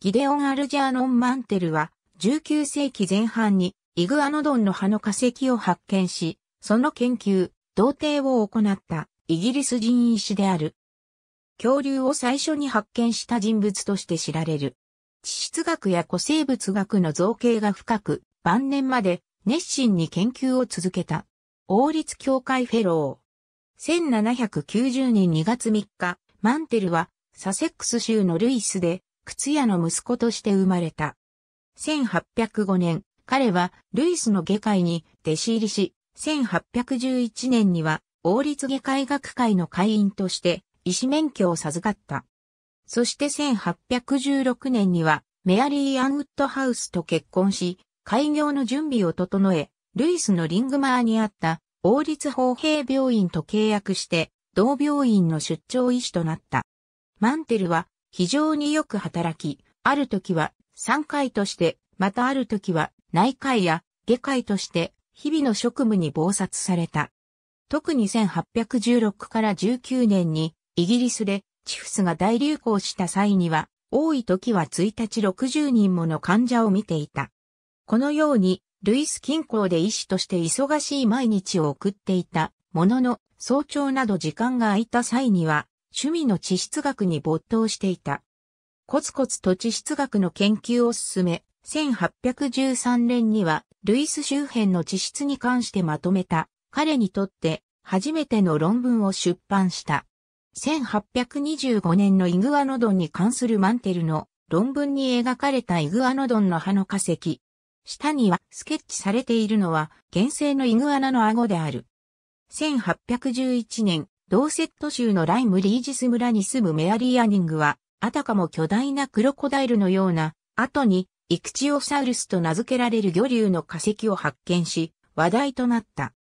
ギデオン・アルジャーノン・マンテルは19世紀前半にイグアノドンの葉の化石を発見し、その研究、同定を行ったイギリス人医師である。恐竜を最初に発見した人物として知られる。地質学や古生物学の造形が深く、晩年まで熱心に研究を続けた。王立協会フェロー。1790年2月3日、マンテルはサセックス州のルイスで靴屋の息子として生まれた。1805年、彼はルイスの外科医に弟子入りし、1811年には王立外科医学会の会員として医師免許を授かった。そして1816年にはメアリー・アンウッドハウスと結婚し、開業の準備を整え、ルイスのリングマーにあった王立砲兵病院と契約して、同病院の出張医師となった。マンテルは非常によく働き、ある時は産科医として、またある時は内科医や外科医として、日々の職務に忙殺された。特に1816から19年にイギリスでチフスが大流行した際には多い時は1日60人もの患者を診ていた。このようにルイス近郊で医師として忙しい毎日を送っていたものの早朝など時間が空いた際には趣味の地質学に没頭していた。コツコツと地質学の研究を進め、1813年にはルイス周辺の地質に関してまとめた彼にとって初めての論文を出版した。1825年のイグアノドンに関するマンテルの論文に描かれたイグアノドンの葉の化石。下にはスケッチされているのは原生のイグアナの顎である。1811年、ドーセット州のライムリージス村に住むメアリー・アニングは、あたかも巨大なクロコダイルのような、後にイクチオサウルスと名付けられる魚竜の化石を発見し、話題となった。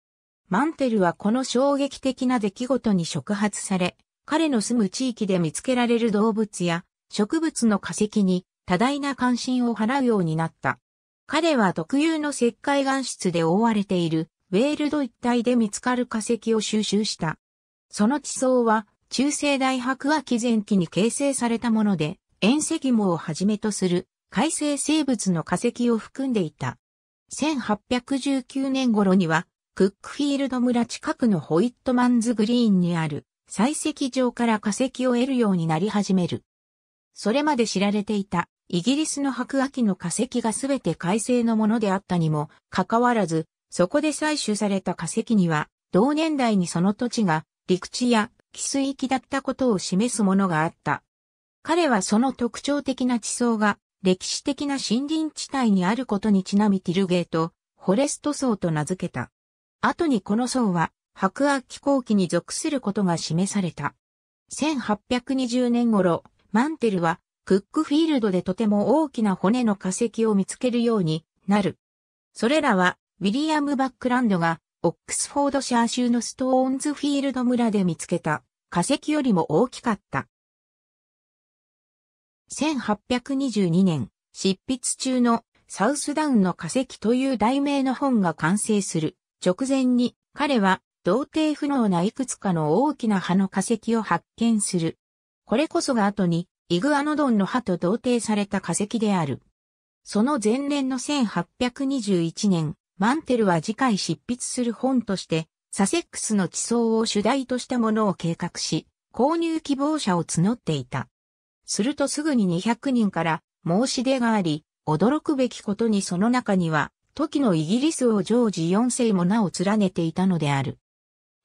マンテルはこの衝撃的な出来事に触発され、彼の住む地域で見つけられる動物や植物の化石に多大な関心を払うようになった。彼は特有の石灰岩質で覆われているウェールド一帯で見つかる化石を収集した。その地層は中生代白亜紀前期に形成されたもので、塩石網をはじめとする海生生物の化石を含んでいた。1819年頃には、クックフィールド村近くのホイットマンズグリーンにある採石場から化石を得るようになり始める。それまで知られていたイギリスの白亜紀の化石がすべて海生のものであったにもかかわらず、そこで採取された化石には、同年代にその土地が陸地や汽水域だったことを示すものがあった。彼はその特徴的な地層が、歴史的な森林地帯にあることにちなみティルゲート・フォレスト層と名付けた。後にこの層は白亜紀後期に属することが示された。1820年頃、マンテルはクックフィールドでとても大きな骨の化石を見つけるようになる。それらはウィリアム・バックランドがオックスフォードシャー州のストーンズフィールド村で見つけた化石よりも大きかった。1822年、執筆中のサウスダウンの化石という題名の本が完成する直前に彼は同定不能ないくつかの大きな葉の化石を発見する。これこそが後にイグアノドンの葉と同定された化石である。その前年の1821年、マンテルは次回執筆する本としてサセックスの地層を主題としたものを計画し、購入希望者を募っていた。するとすぐに200人から申し出があり、驚くべきことにその中には、時のイギリス王ジョージ4世も名を連ねていたのである。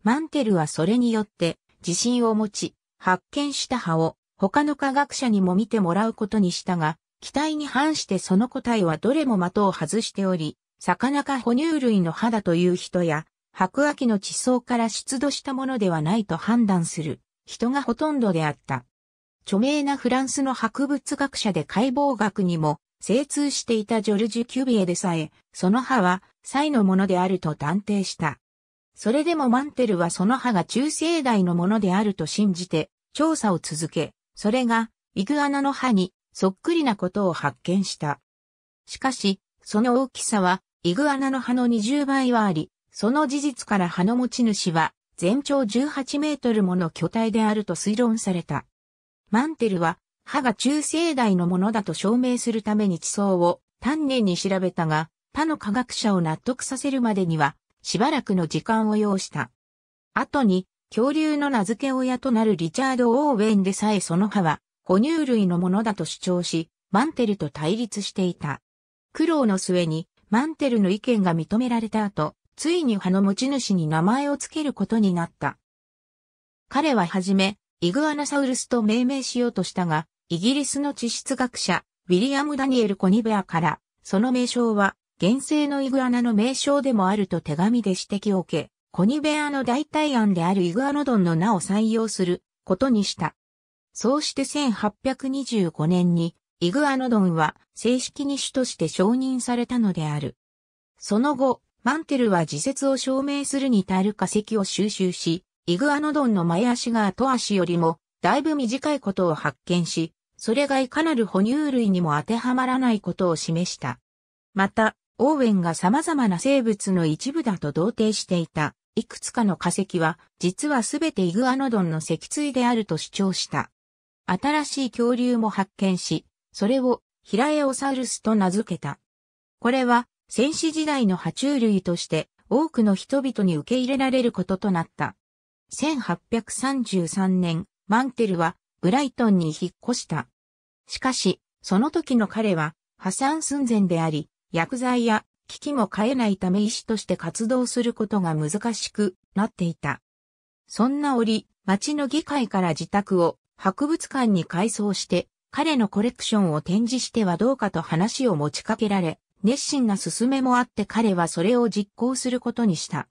マンテルはそれによって自信を持ち、発見した葉を他の科学者にも見てもらうことにしたが、期待に反してその答えはどれも的を外しており、魚か哺乳類の歯だという人や、白亜紀の地層から出土したものではないと判断する人がほとんどであった。著名なフランスの博物学者で解剖学にも精通していたジョルジュ・キュビエでさえ、その歯はサイのものであると断定した。それでもマンテルはその歯が中生代のものであると信じて調査を続け、それがイグアナの歯にそっくりなことを発見した。しかし、その大きさはイグアナの歯の20倍はあり、その事実から歯の持ち主は全長18メートルもの巨体であると推論された。マンテルは刃が中生代のものだと証明するために地層を丹念に調べたが、他の科学者を納得させるまでにはしばらくの時間を要した。後に恐竜の名付け親となるリチャード・オーウェンでさえその歯は哺乳類のものだと主張し、マンテルと対立していた。苦労の末にマンテルの意見が認められた後、ついに歯の持ち主に名前を付けることになった。彼ははじめ、イグアナサウルスと命名しようとしたが、イギリスの地質学者、ウィリアム・ダニエル・コニベアから、その名称は、現生のイグアナの名称でもあると手紙で指摘を受け、コニベアの代替案であるイグアノドンの名を採用することにした。そうして1825年に、イグアノドンは正式に種として承認されたのである。その後、マンテルは自説を証明するに足る化石を収集し、イグアノドンの前足が後足よりもだいぶ短いことを発見し、それがいかなる哺乳類にも当てはまらないことを示した。また、オーウェンが様々な生物の一部だと同定していた、いくつかの化石は、実はすべてイグアノドンの脊椎であると主張した。新しい恐竜も発見し、それをヒラエオサウルスと名付けた。これは先史時代の爬虫類として多くの人々に受け入れられることとなった。1833年、マンテルはブライトンに引っ越した。しかし、その時の彼は破産寸前であり、薬剤や機器も買えないため医師として活動することが難しくなっていた。そんな折、町の議会から自宅を博物館に改装して、彼のコレクションを展示してはどうかと話を持ちかけられ、熱心な勧めもあって彼はそれを実行することにした。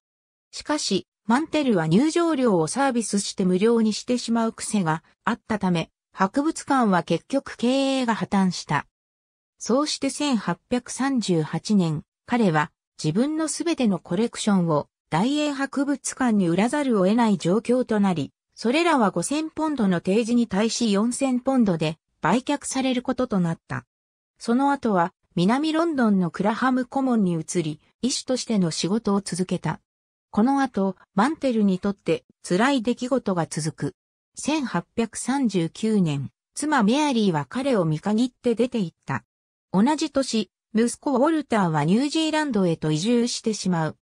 しかし、マンテルは入場料をサービスして無料にしてしまう癖があったため、博物館は結局経営が破綻した。そうして1838年、彼は自分のすべてのコレクションを大英博物館に売らざるを得ない状況となり、それらは5000ポンドの提示に対し4000ポンドで、売却されることとなった。その後は南ロンドンのクラハムコモンに移り、医師としての仕事を続けた。この後、マンテルにとって辛い出来事が続く。1839年、妻メアリーは彼を見限って出て行った。同じ年、息子ウォルターはニュージーランドへと移住してしまう。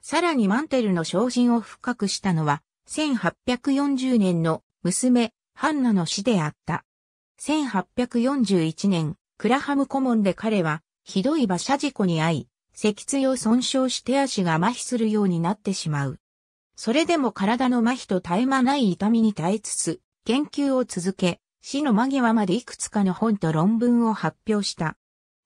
さらにマンテルの昇進を深くしたのは、1840年の娘、ハンナの死であった。1841年、クラハムコモンで彼は、ひどい馬車事故に遭い、脊椎を損傷し手足が麻痺するようになってしまう。それでも体の麻痺と絶え間ない痛みに耐えつつ、研究を続け、死の間際までいくつかの本と論文を発表した。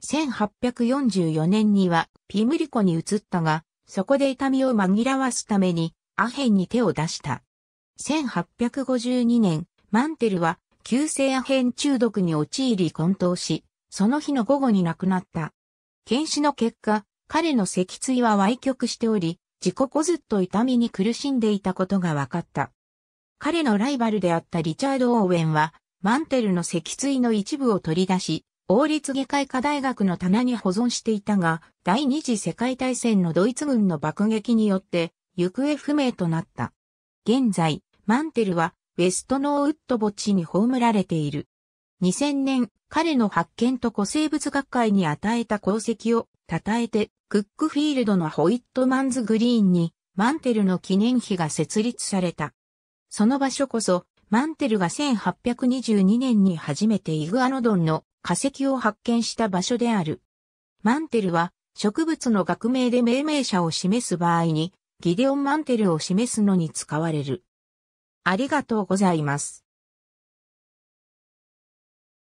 1844年には、ピムリコに移ったが、そこで痛みを紛らわすために、アヘンに手を出した。1852年、マンテルは、急性アヘン中毒に陥り昏倒し、その日の午後に亡くなった。検視の結果、彼の脊椎は歪曲しており、自己骨折と痛みに苦しんでいたことが分かった。彼のライバルであったリチャード・オーウェンは、マンテルの脊椎の一部を取り出し、王立外科医科大学の棚に保存していたが、第二次世界大戦のドイツ軍の爆撃によって、行方不明となった。現在、マンテルは、ウェストノーウッド墓地に葬られている。2000年、彼の発見と古生物学会に与えた功績を称えて、クックフィールドのホイットマンズグリーンに、マンテルの記念碑が設立された。その場所こそ、マンテルが1822年に初めてイグアノドンの化石を発見した場所である。マンテルは、植物の学名で命名者を示す場合に、ギデオン・マンテルを示すのに使われる。ありがとうございます。